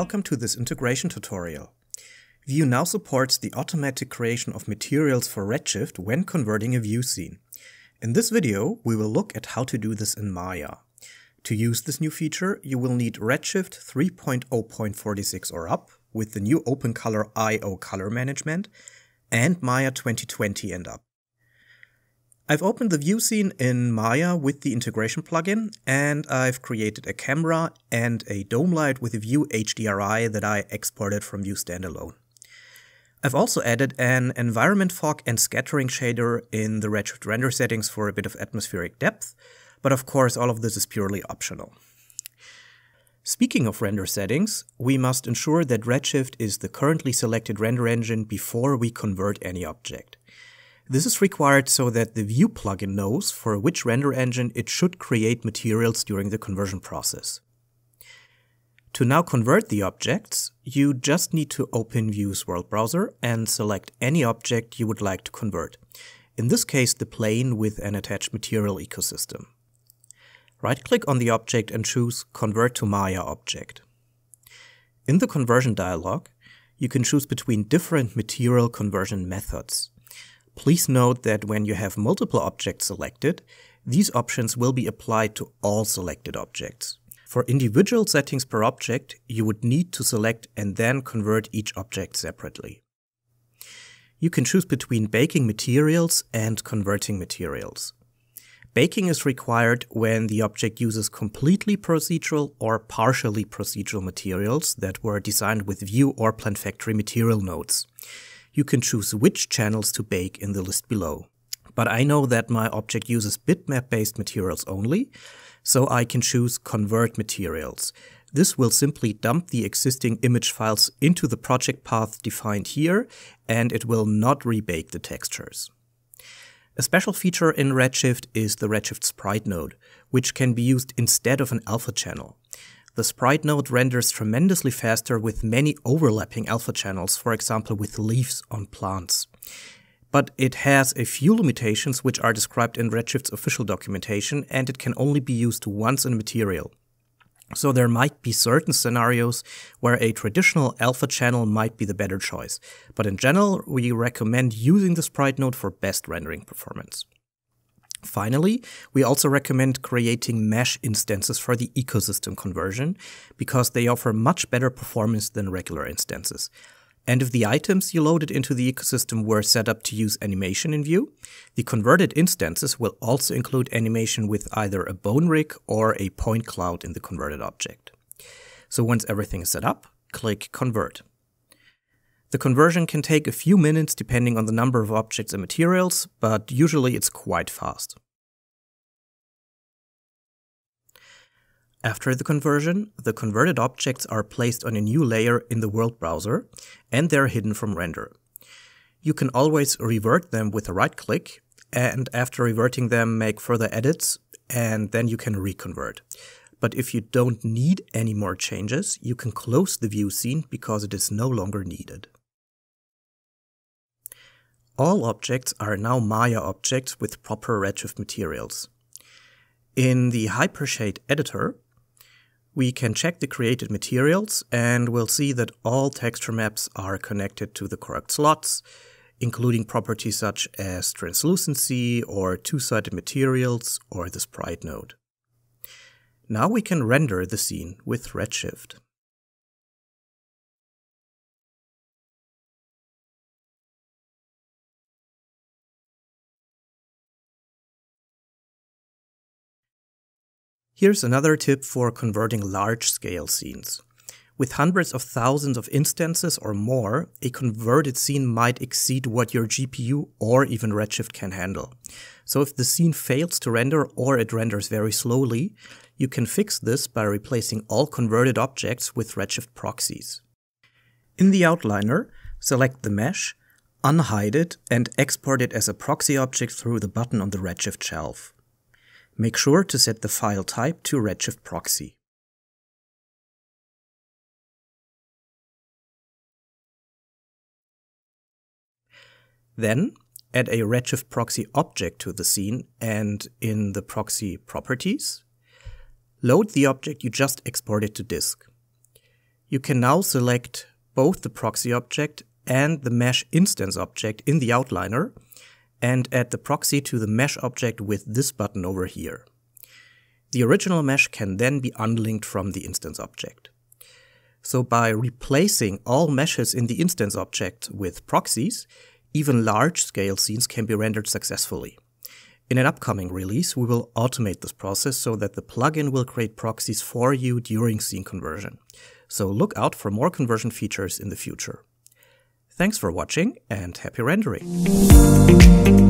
Welcome to this integration tutorial. Vue now supports the automatic creation of materials for Redshift when converting a view scene. In this video, we will look at how to do this in Maya. To use this new feature, you will need Redshift 3.0.46 or up with the new OpenColorIO color management and Maya 2020 and up. I've opened the view scene in Maya with the integration plugin, and I've created a camera and a dome light with a view HDRI that I exported from Vue Standalone. I've also added an environment fog and scattering shader in the Redshift render settings for a bit of atmospheric depth, but of course all of this is purely optional. Speaking of render settings, we must ensure that Redshift is the currently selected render engine before we convert any object. This is required so that the Vue plugin knows for which render engine it should create materials during the conversion process. To now convert the objects, you just need to open Vue's world browser and select any object you would like to convert. In this case, the plane with an attached material ecosystem. Right-click on the object and choose Convert to Maya Object. In the conversion dialog, you can choose between different material conversion methods. Please note that when you have multiple objects selected, these options will be applied to all selected objects. For individual settings per object, you would need to select and then convert each object separately. You can choose between baking materials and converting materials. Baking is required when the object uses completely procedural or partially procedural materials that were designed with Vue or PlantFactory material nodes. You can choose which channels to bake in the list below. But I know that my object uses bitmap-based materials only, so I can choose Convert Materials. This will simply dump the existing image files into the project path defined here, and it will not rebake the textures. A special feature in Redshift is the Redshift Sprite node, which can be used instead of an alpha channel. The Sprite node renders tremendously faster with many overlapping alpha channels, for example with leaves on plants. But it has a few limitations which are described in Redshift's official documentation, and it can only be used once in a material. So there might be certain scenarios where a traditional alpha channel might be the better choice, but in general we recommend using the Sprite node for best rendering performance. Finally, we also recommend creating mesh instances for the ecosystem conversion, because they offer much better performance than regular instances. And if the items you loaded into the ecosystem were set up to use animation in Vue, the converted instances will also include animation with either a bone rig or a point cloud in the converted object. So once everything is set up, click Convert. The conversion can take a few minutes depending on the number of objects and materials, but usually it's quite fast. After the conversion, the converted objects are placed on a new layer in the world browser, and they're hidden from render. You can always revert them with a right click, and after reverting them make further edits, and then you can reconvert. But if you don't need any more changes, you can close the view scene because it is no longer needed. All objects are now Maya objects with proper Redshift materials. In the Hypershade editor, we can check the created materials, and we'll see that all texture maps are connected to the correct slots, including properties such as translucency or two-sided materials or the sprite node. Now we can render the scene with Redshift. Here's another tip for converting large-scale scenes. With hundreds of thousands of instances or more, a converted scene might exceed what your GPU or even Redshift can handle. So if the scene fails to render or it renders very slowly, you can fix this by replacing all converted objects with Redshift proxies. In the outliner, select the mesh, unhide it, and export it as a proxy object through the button on the Redshift shelf. Make sure to set the file type to Redshift Proxy. Then, add a Redshift Proxy object to the scene, and in the Proxy Properties, load the object you just exported to disk. You can now select both the proxy object and the mesh instance object in the outliner and add the proxy to the mesh object with this button over here. The original mesh can then be unlinked from the instance object. So by replacing all meshes in the instance object with proxies, even large-scale scenes can be rendered successfully. In an upcoming release, we will automate this process so that the plugin will create proxies for you during scene conversion. So look out for more conversion features in the future. Thanks for watching and happy rendering!